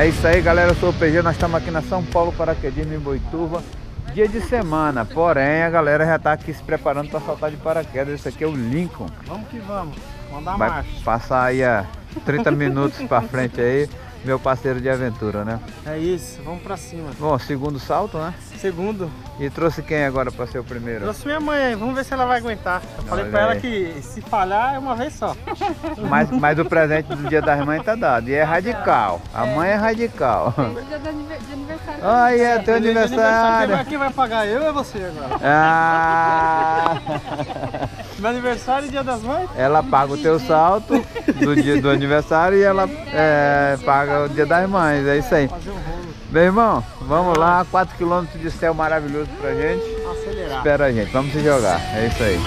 É isso aí, galera, eu sou o PG, nós estamos aqui na São Paulo Paraquedismo em Boituva, dia de semana, porém a galera já está aqui se preparando para saltar de paraquedas. Esse aqui é o Lincoln. Vamos que vamos, mandar marcha. Vai passar aí a 30 minutos para frente aí, meu parceiro de aventura, né? É isso, vamos para cima. Bom, segundo salto, né? Segundo. E trouxe quem agora para ser o primeiro? Trouxe minha mãe aí, vamos ver se ela vai aguentar. Eu falei para ela que se falhar é uma vez só. Mas o presente do dia das mães tá dado. E é radical. A mãe é radical. É dia de aniversário. Ah, é teu aniversário. Quem vai pagar eu é você agora. Ah. Meu aniversário e dia das mães? Ela paga o teu salto do dia do aniversário e ela paga o dia das mães. É isso aí. Meu irmão, vamos lá, 4 km de céu maravilhoso pra gente. Acelerar. Espera a gente, vamos se jogar. É isso aí.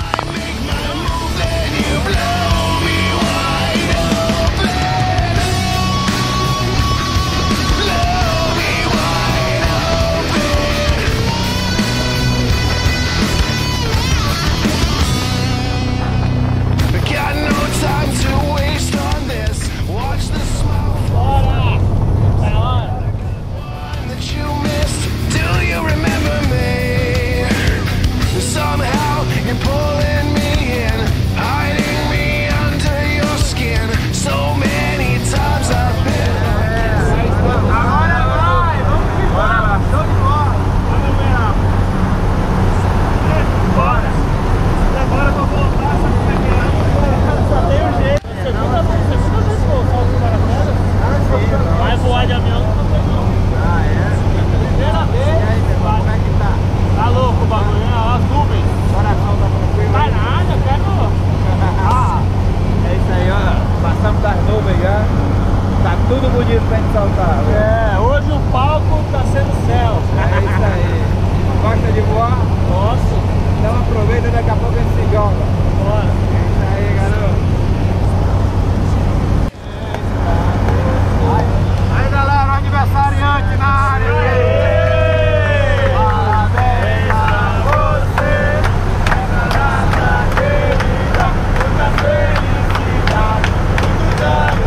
Tudo bonito pra gente saltar. É, hoje o palco tá sendo céu. É isso aí. Gosta de voar? Gosto. Então aproveita, daqui a pouco a gente se joga. Bora. É isso aí, garoto. Aí galera, aniversariante na área. Parabéns a você. Na nossa querida, muita felicidade, muitos anos.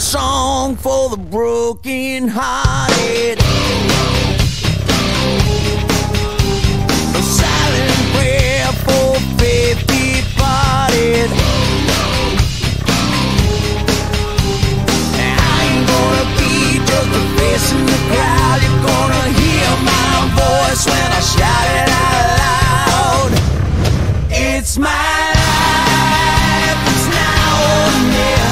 Song for the broken hearted, a silent prayer for faith departed. I ain't gonna be just a face in the crowd. You're gonna hear my voice when I shout it out loud. It's my life, it's now or never.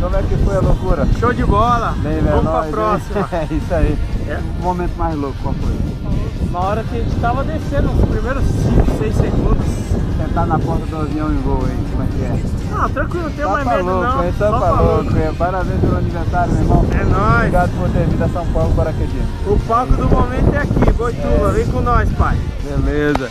Como é que foi a loucura? Show de bola! Bem, vamos pra próxima! É isso aí! É. O momento mais louco, qual foi? Na hora que a gente tava descendo, os primeiros 5, 6 segundos. Sentar na porta do avião em voo, hein? Como é que é? Ah, tranquilo, não tenho mais medo não! É tampa louco, é. Parabéns pelo aniversário, meu irmão! É nóis! Obrigado por ter vindo a São Paulo Paraquedismo! O palco do momento é aqui, Boituva, vem com nós, pai! Beleza!